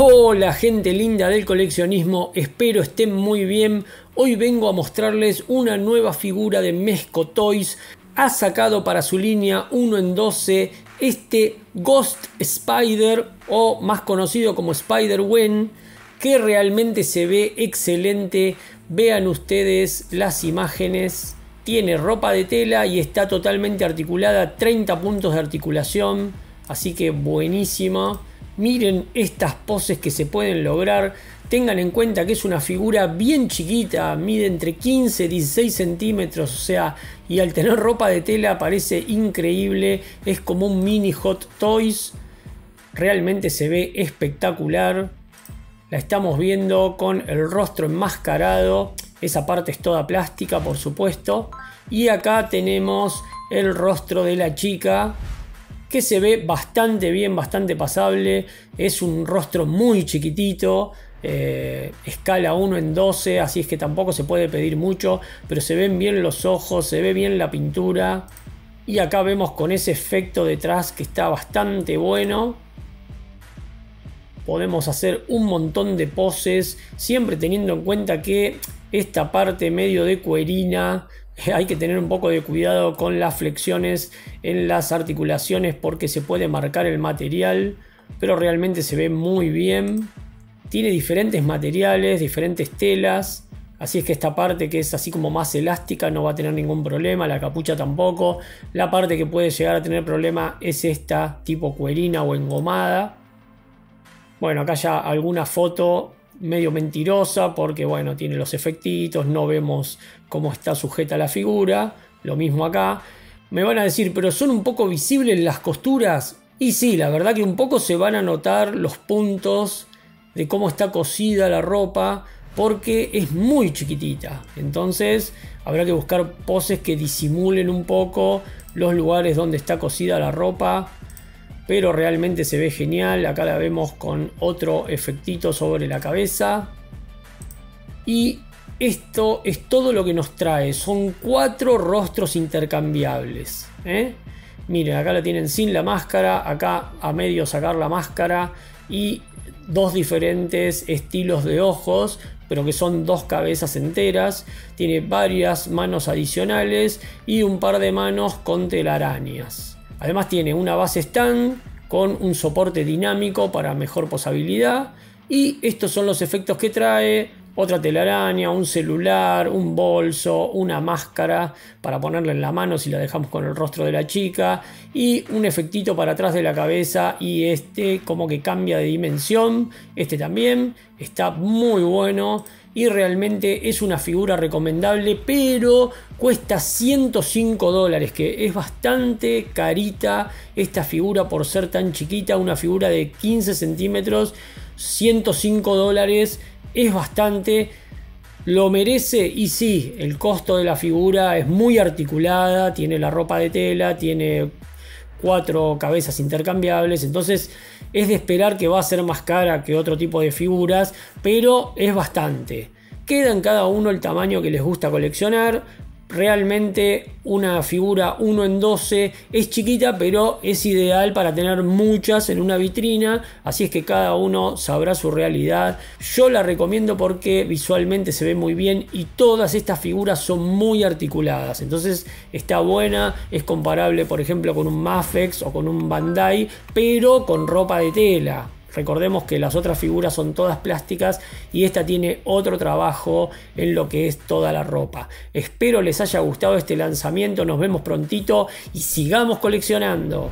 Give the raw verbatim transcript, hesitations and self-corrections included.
Hola gente linda del coleccionismo, espero estén muy bien. Hoy vengo a mostrarles una nueva figura de Mezco Toys. Ha sacado para su línea uno en doce este Ghost Spider, o más conocido como Spider Gwen, que realmente se ve excelente. Vean ustedes las imágenes. Tiene ropa de tela y está totalmente articulada, treinta puntos de articulación, así que buenísima. Miren estas poses que se pueden lograr. Tengan en cuenta que es una figura bien chiquita, mide entre quince y dieciséis centímetros, o sea, y al tener ropa de tela parece increíble, es como un mini Hot Toys, realmente se ve espectacular. La estamos viendo con el rostro enmascarado, esa parte es toda plástica por supuesto, y acá tenemos el rostro de la chica, que se ve bastante bien, bastante pasable. Es un rostro muy chiquitito, eh, escala uno en doce, así es que tampoco se puede pedir mucho, pero se ven bien los ojos, se ve bien la pintura, y acá vemos con ese efecto detrás que está bastante bueno. Podemos hacer un montón de poses, siempre teniendo en cuenta que esta parte medio de cuerina, hay que tener un poco de cuidado con las flexiones en las articulaciones porque se puede marcar el material, pero realmente se ve muy bien. Tiene diferentes materiales, diferentes telas, así es que esta parte que es así como más elástica no va a tener ningún problema, la capucha tampoco. La parte que puede llegar a tener problema es esta tipo cuerina o engomada. Bueno, acá ya alguna foto medio mentirosa porque bueno, tiene los efectitos, no vemos cómo está sujeta la figura. Lo mismo acá. Me van a decir, pero son un poco visibles las costuras, y sí, la verdad que un poco se van a notar los puntos de cómo está cosida la ropa porque es muy chiquitita, entonces habrá que buscar poses que disimulen un poco los lugares donde está cosida la ropa, pero realmente se ve genial. Acá la vemos con otro efectito sobre la cabeza. Y esto es todo lo que nos trae. Son cuatro rostros intercambiables, ¿eh? Miren, acá la tienen sin la máscara, acá a medio sacar la máscara, y dos diferentes estilos de ojos, pero que son dos cabezas enteras. Tiene varias manos adicionales y un par de manos con telarañas. Además tiene una base stand con un soporte dinámico para mejor posabilidad. Y estos son los efectos que trae. Otra telaraña, un celular, un bolso, una máscara para ponerla en la mano si la dejamos con el rostro de la chica. Y un efectito para atrás de la cabeza, y este como que cambia de dimensión. Este también está muy bueno. Y realmente es una figura recomendable, pero cuesta ciento cinco dólares, que es bastante carita esta figura por ser tan chiquita. Una figura de quince centímetros, ciento cinco dólares, es bastante. ¿Lo merece? Y sí, el costo de la figura es muy articulada, tiene la ropa de tela, tiene cuatro cabezas intercambiables, entonces es de esperar que va a ser más cara que otro tipo de figuras, pero es bastante. Queda en cada uno el tamaño que les gusta coleccionar. Realmente una figura uno en doce es chiquita, pero es ideal para tener muchas en una vitrina, así es que cada uno sabrá su realidad. Yo la recomiendo porque visualmente se ve muy bien y todas estas figuras son muy articuladas, entonces está buena. Es comparable por ejemplo con un Mafex o con un Bandai, pero con ropa de tela. Recordemos que las otras figuras son todas plásticas y esta tiene otro trabajo en lo que es toda la ropa. Espero les haya gustado este lanzamiento, nos vemos prontito y sigamos coleccionando.